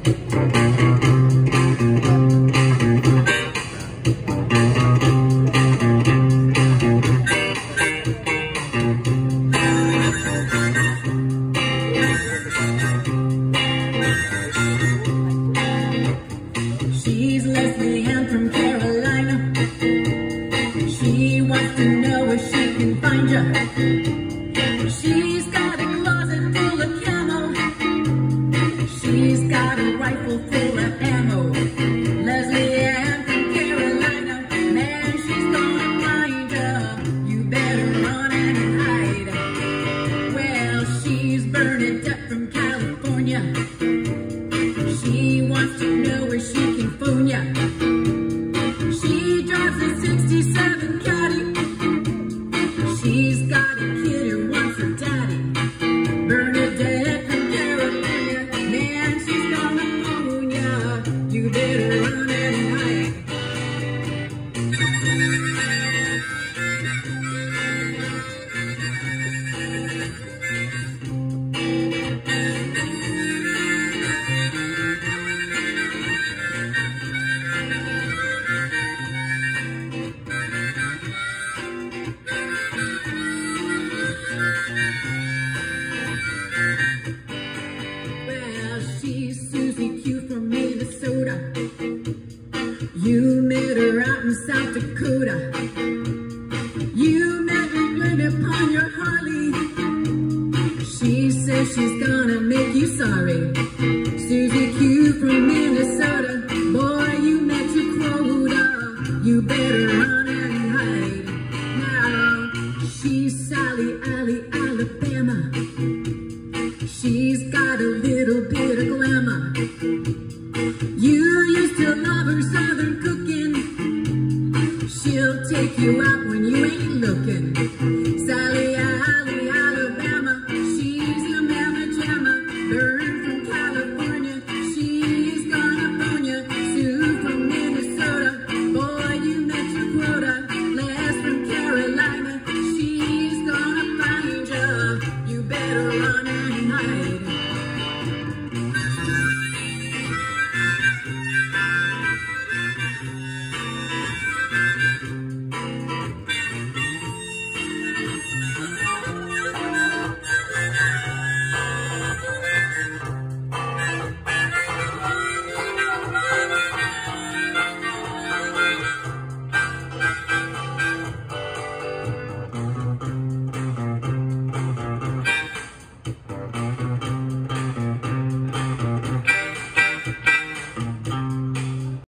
She's got a closet full of camo. She's got a rifle full of ammo. Leslie Ann from Carolina, man, she's gonna find her. You better run and hide. Well, she's Bernadette from California. She wants to know where she can phone ya. She drives a 67 Caddy. She's got a kid who wants a daddy. Bernadette from Carolina, man, she's gonna own ya. You better